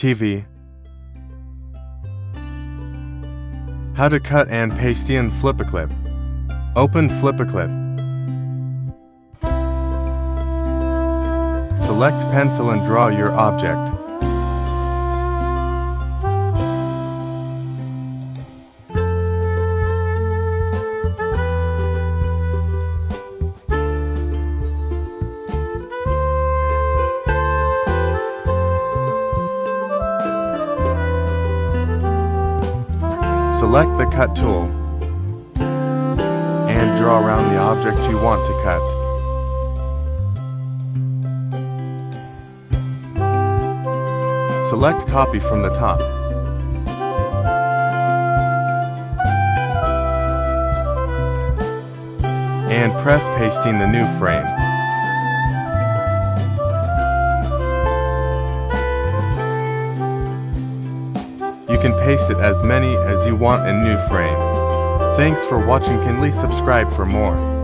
TV. How to cut and paste in Flipaclip. Open Flipaclip. Select pencil and draw your object. Select the cut tool and draw around the object you want to cut. Select copy from the top. And press pasting the new frame. You can paste it as many as you want in new frame. Thanks for watching. Kindly subscribe for more.